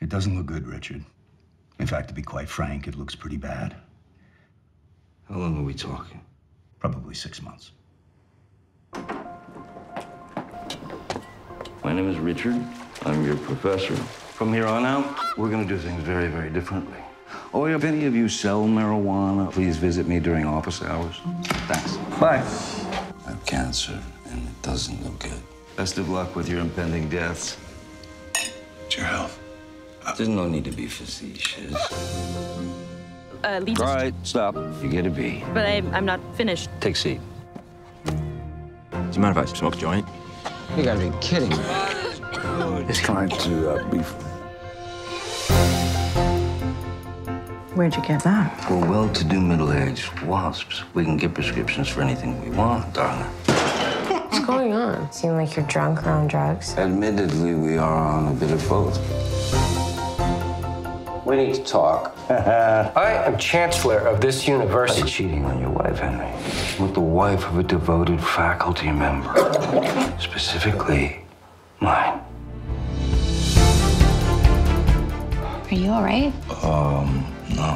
It doesn't look good, Richard. In fact, to be quite frank, it looks pretty bad. How long are we talking? Probably 6 months. My name is Richard. I'm your professor. From here on out, we're going to do things very, very differently. Oh, if any of you sell marijuana, please visit me during office hours. Thanks. Bye. I have cancer, and it doesn't look good. Best of luck with your impending deaths. It's your health. There's no need to be facetious. All right, stop. You get a B. But I'm not finished. Take a seat. Do you mind if I smoke a joint? You gotta be kidding me. It's time to beef. Where'd you get that? We're well-to-do middle-aged wasps. We can get prescriptions for anything we want, darling. What's going on? You seem like you're drunk or on drugs. Admittedly, we are on a bit of both. We need to talk. I am chancellor of this university. You're cheating on your wife, Henry. With the wife of a devoted faculty member. Specifically, mine. Are you all right? No.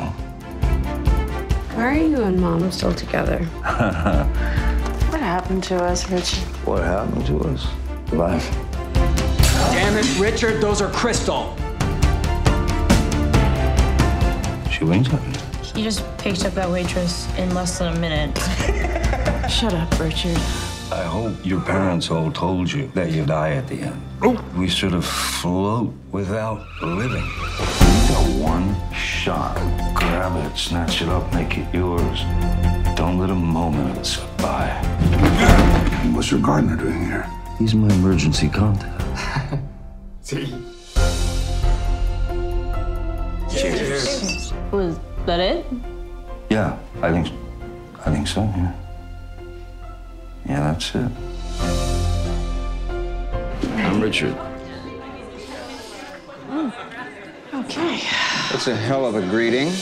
Why are you and Mom still together? What happened to us, Richard? What happened to us? Life. Damn it, Richard, those are crystal. She wings at me. You just picked up that waitress in less than a minute. Shut up, Richard. I hope your parents all told you that you die at the end. Oh. We sort of float without living. You got one shot. Grab it, snatch it up, make it yours. Don't let a moment of it slip by. What's your gardener doing here? He's my emergency contact. See? Cheers. Was that it? Yeah, I think so, yeah. Yeah, that's it. I'm Richard. Oh, okay. That's a hell of a greeting.